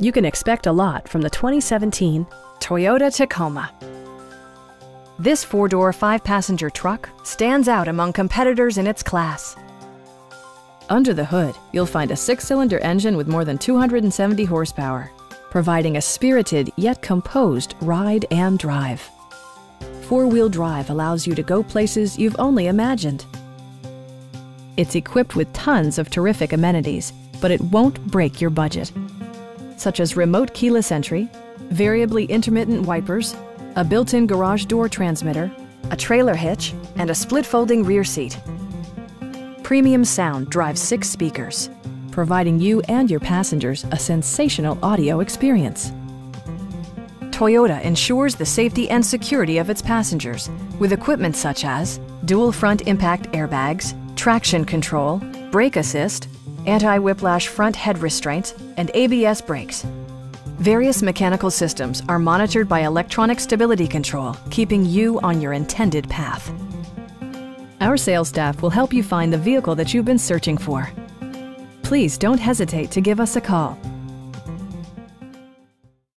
You can expect a lot from the 2017 Toyota Tacoma. This 4-door, 5-passenger truck stands out among competitors in its class. Under the hood, you'll find a 6-cylinder engine with more than 270 horsepower, providing a spirited yet composed ride and drive. 4-wheel drive allows you to go places you've only imagined. It's equipped with tons of terrific amenities, but it won't break your budget, such as remote keyless entry, variably intermittent wipers, a built-in garage door transmitter, a trailer hitch, and a split folding rear seat. Premium sound drives 6 speakers, providing you and your passengers a sensational audio experience. Toyota ensures the safety and security of its passengers with equipment such as dual front impact airbags, traction control, brake assist, anti-whiplash front head restraints, and ABS brakes. Various mechanical systems are monitored by electronic stability control, keeping you on your intended path. Our sales staff will help you find the vehicle that you've been searching for. Please don't hesitate to give us a call.